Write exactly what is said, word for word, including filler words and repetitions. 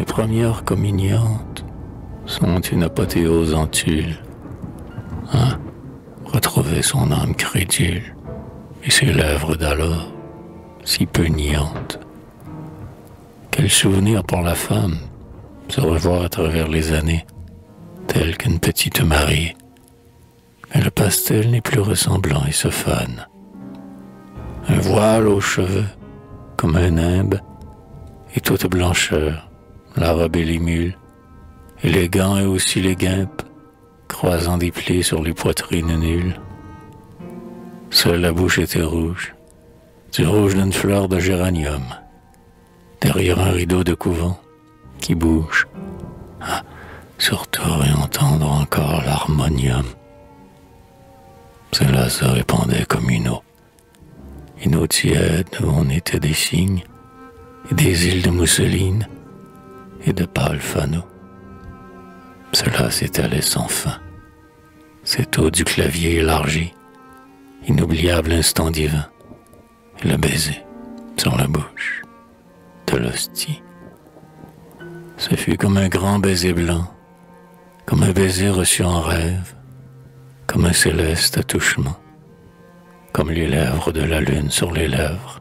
Les premières communiantes sont une apothéose en tulle. Hein? Retrouver son âme crédule et ses lèvres d'alors, si peu niantes. Quel souvenir pour la femme, se revoir à travers les années, telle qu'une petite mariée. Mais le pastel n'est plus ressemblant et se fane. Un voile aux cheveux, comme un nimbe, et toute blancheur, la robe et les mules, et les gants et aussi les guimpes, croisant des plis sur les poitrines nulles. Seule la bouche était rouge, du rouge d'une fleur de géranium, derrière un rideau de couvent qui bouge. Ah, surtout et entendre encore l'harmonium. Cela se répandait comme une eau. Une eau tiède où on était des cygnes, et des îles de mousseline, et de pâles fanaux. Cela s'étalait sans fin. Cette eau du clavier élargie, inoubliable instant divin, et le baiser sur la bouche de l'hostie. Ce fut comme un grand baiser blanc, comme un baiser reçu en rêve, comme un céleste attouchement, comme les lèvres de la lune sur les lèvres,